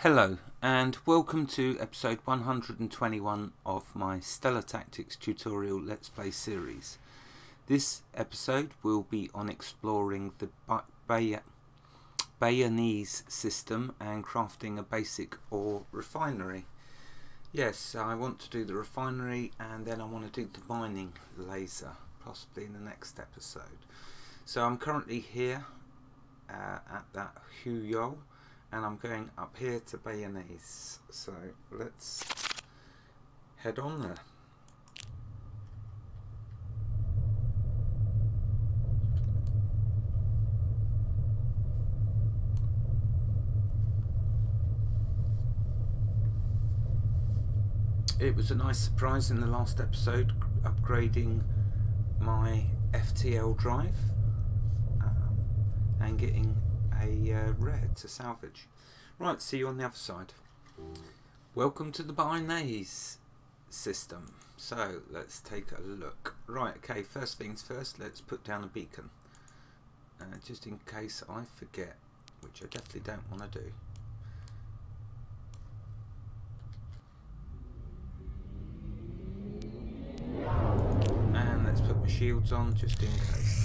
Hello and welcome to episode 121 of my Stellar Tactics tutorial Let's Play series. This episode will be on exploring the Byancais system and crafting a basic ore refinery. Yes, I want to do the refinery and then I want to do the mining laser, possibly in the next episode. So I'm currently here at that Huyo, and I'm going up here to Byancais, so let's head on there. It was a nice surprise in the last episode upgrading my FTL drive and getting a rare to salvage. Right, see you on the other side. Welcome to the Byancais system. So let's take a look. Right, okay, first things first, let's put down a beacon just in case I forget, which I definitely don't want to do. And let's put my shields on just in case.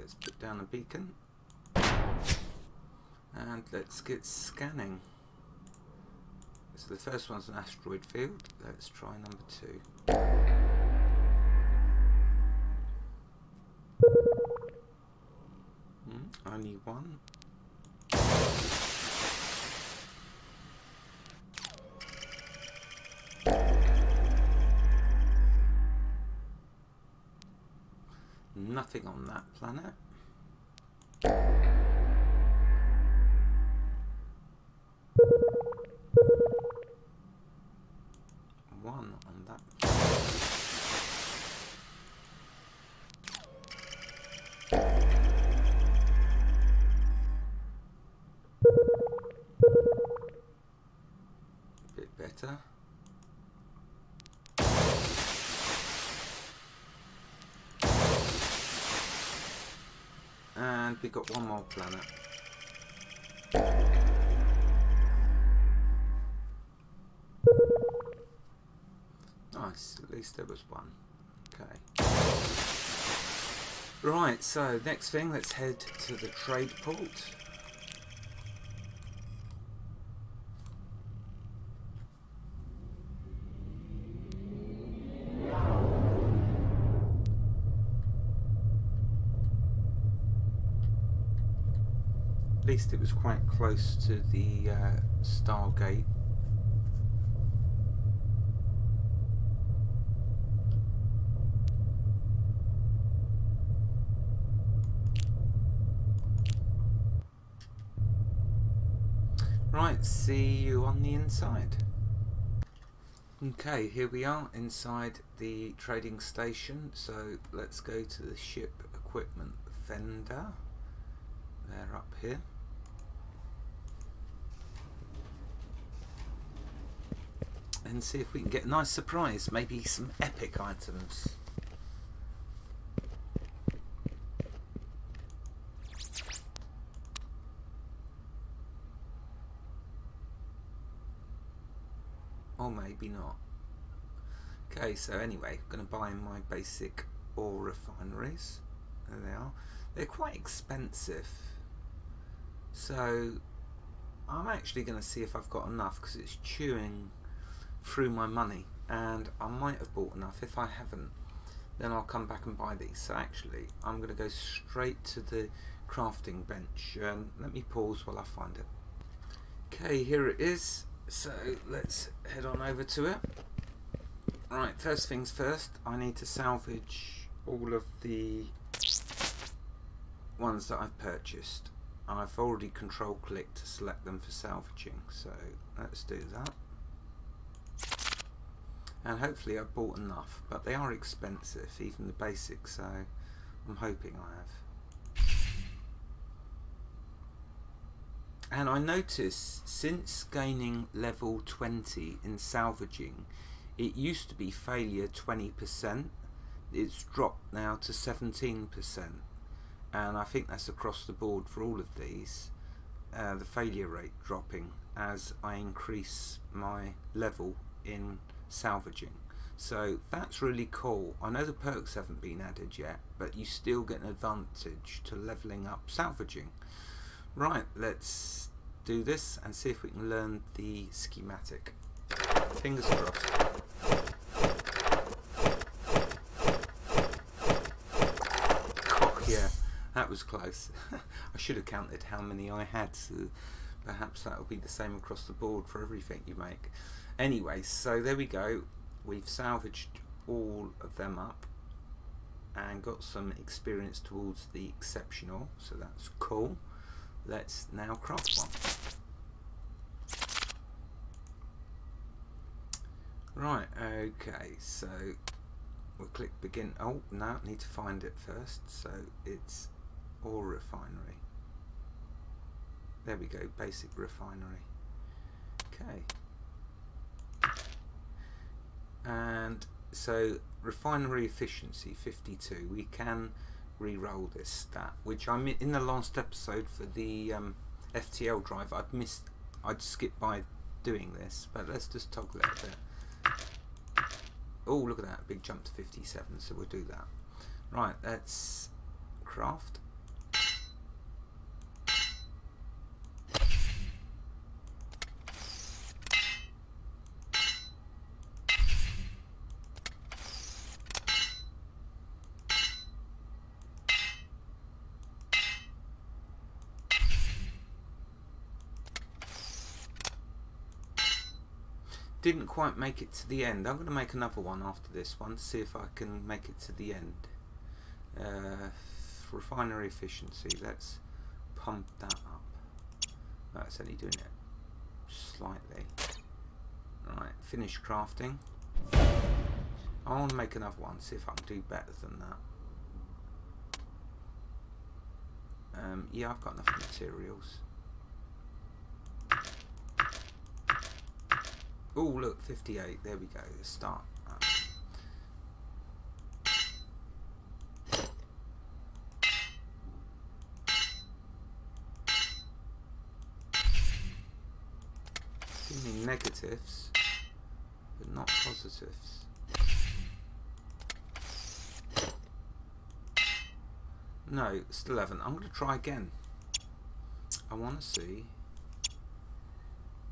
Let's put down a beacon and let's get scanning. So the first one's an asteroid field. Let's try number two. Only one. Nothing on that planet. One on that planet. A bit better. And we got one more planet. Nice, at least there was one. Okay. Right, so next thing, let's head to the trade port. At least it was quite close to the Stargate. Right, see you on the inside. Okay, here we are inside the trading station. So let's go to the ship equipment vendor. They're up here. And see if we can get a nice surprise, maybe some epic items. Or maybe not. Okay, so anyway, I'm going to buy my basic ore refineries. There they are. They're quite expensive. So I'm actually going to see if I've got enough, because it's chewing through my money, and I might have bought enough. If I haven't, then I'll come back and buy these. So actually I'm going to go straight to the crafting bench, and let me pause while I find it. Okay, here it is. So let's head on over to it. Right, first things first, I need to salvage all of the ones that I've purchased, and I've already control clicked to select them for salvaging, so let's do that. and hopefully I've bought enough, but they are expensive, even the basics, so I'm hoping I have. And I notice since gaining level 20 in salvaging, it used to be failure 20%, it's dropped now to 17%, and I think that's across the board for all of these, the failure rate dropping as I increase my level in salvaging. So that's really cool. I know the perks haven't been added yet, but you still get an advantage to leveling up salvaging. Right, let's do this and see if we can learn the schematic. Fingers crossed. Yeah, that was close. I should have counted how many I had, so perhaps that will be the same across the board for everything you make. Anyway, so there we go. We've salvaged all of them up and got some experience towards the exceptional, so that's cool. Let's now craft one. Right, okay, so we'll click begin. Oh, no, need to find it first. So it's ore refinery. There we go, basic refinery. Okay. And so refinery efficiency 52. We can re-roll this stat, which I in the last episode for the FTL drive I'd skipped by doing this, but let's just toggle it there. Oh, look at that, big jump to 57, so we'll do that. Right, let's craft. Didn't quite make it to the end. I'm going to make another one after this one to see if I can make it to the end. Refinery efficiency, let's pump that up. That's only doing it slightly. Right, finish crafting. I want to make another one, see if I can do better than that. Yeah, I've got enough materials. Oh look, 58, there we go, let's start. Doing negatives, but not positives. No, still haven't. I'm going to try again. I want to see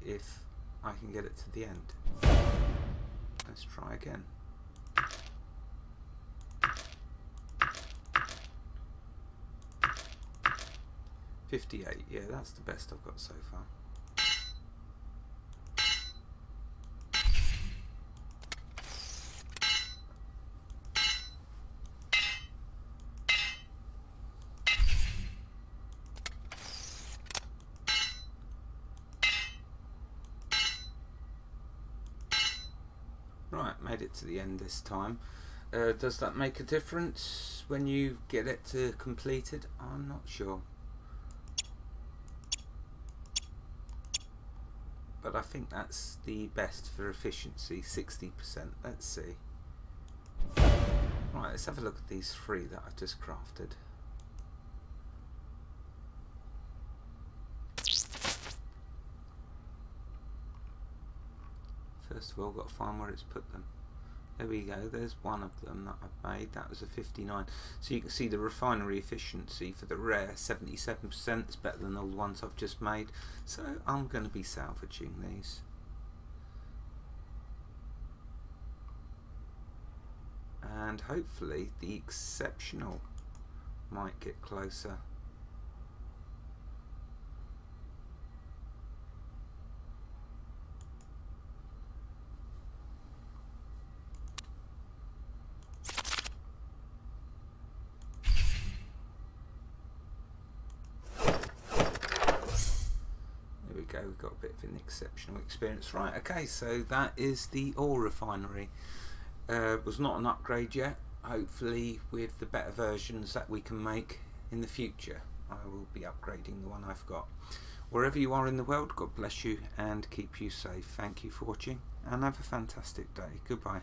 if I can get it to the end. Let's try again. $58, yeah, that's the best I've got so far. To the end this time. Does that make a difference when you get it to completed? I'm not sure, but I think that's the best for efficiency, 60%. Let's see. Right, let's have a look at these three that I've just crafted. First of all, got to find where it's put them. There we go, there's one of them that I've made. That was a 59. So you can see the refinery efficiency for the rare 77%. It's better than all the ones I've just made. So I'm going to be salvaging these. And hopefully the exceptional might get closer. got a bit of an exceptional experience. Right, okay, so that is the ore refinery. Was not an upgrade yet. Hopefully with the better versions that we can make in the future, I will be upgrading the one I've got. Wherever you are in the world, God bless you and keep you safe. Thank you for watching and have a fantastic day. Goodbye.